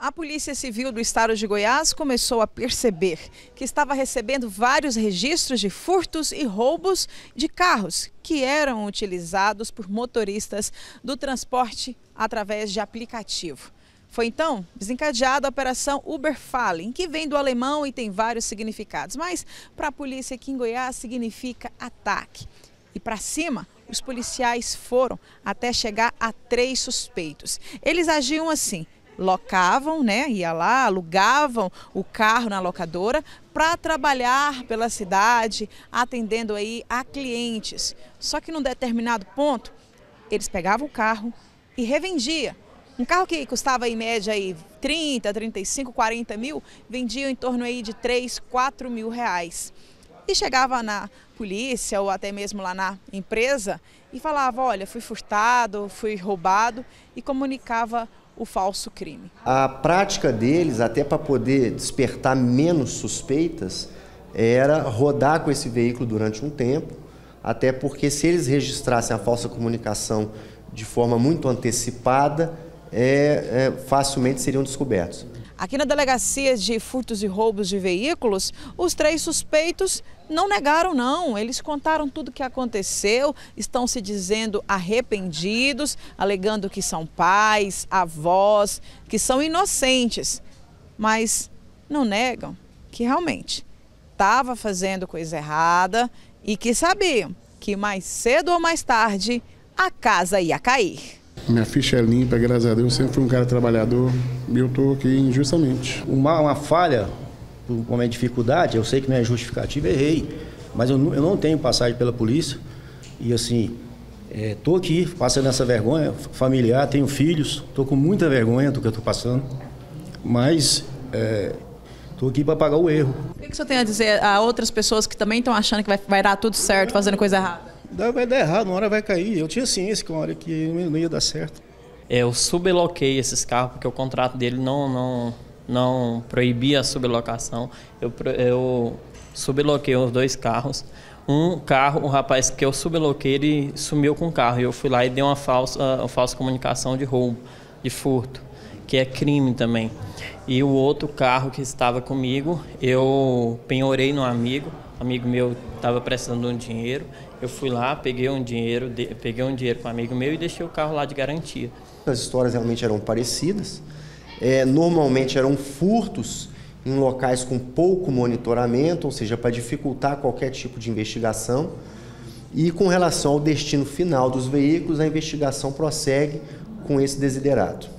A Polícia Civil do Estado de Goiás começou a perceber que estava recebendo vários registros de furtos e roubos de carros que eram utilizados por motoristas do transporte através de aplicativo. Foi então desencadeada a Operação Uberfallen, que vem do alemão e tem vários significados, mas para a polícia aqui em Goiás significa ataque. E para cima, os policiais foram até chegar a 3 suspeitos. Eles agiam assim, locavam, ia lá, alugavam o carro na locadora para trabalhar pela cidade, atendendo aí a clientes. Só que num determinado ponto, eles pegavam o carro e revendiam. Um carro que custava em média aí 30, 35, 40 mil, vendia em torno aí de 3, 4 mil reais. E chegava na polícia ou até mesmo lá na empresa e falava, olha, fui furtado, fui roubado, e comunicava o falso crime. A prática deles, até para poder despertar menos suspeitas, era rodar com esse veículo durante um tempo, até porque se eles registrassem a falsa comunicação de forma muito antecipada, facilmente seriam descobertos. Aqui na Delegacia de Furtos e Roubos de Veículos, os 3 suspeitos não negaram não, eles contaram tudo o que aconteceu, estão se dizendo arrependidos, alegando que são pais, avós, que são inocentes, mas não negam que realmente estava fazendo coisa errada e que sabiam que mais cedo ou mais tarde a casa ia cair. Minha ficha é limpa, graças a Deus, sempre fui um cara trabalhador e eu estou aqui injustamente. Uma falha, uma dificuldade, eu sei que não é justificativa, errei, mas eu não tenho passagem pela polícia e assim, estou aqui passando essa vergonha familiar, tenho filhos, estou com muita vergonha do que eu estou passando, mas estou aqui para pagar o erro. O que o senhor tem a dizer a outras pessoas que também estão achando que vai dar tudo certo, fazendo coisa errada? Vai dar errado, uma hora vai cair. Eu tinha ciência que uma hora que não ia dar certo. Eu subloquei esses carros porque o contrato dele não proibia a sublocação. Eu subloquei os 2 carros. Um carro, o rapaz que eu subloquei, ele sumiu com o carro. Eu fui lá e dei uma falsa comunicação de roubo, de furto, que é crime também. E o outro carro que estava comigo, eu penhorei no amigo. Amigo meu estava precisando de um dinheiro, eu fui lá, peguei um dinheiro com um amigo meu e deixei o carro lá de garantia. As histórias realmente eram parecidas, normalmente eram furtos em locais com pouco monitoramento, ou seja, para dificultar qualquer tipo de investigação. E com relação ao destino final dos veículos, a investigação prossegue com esse desiderato.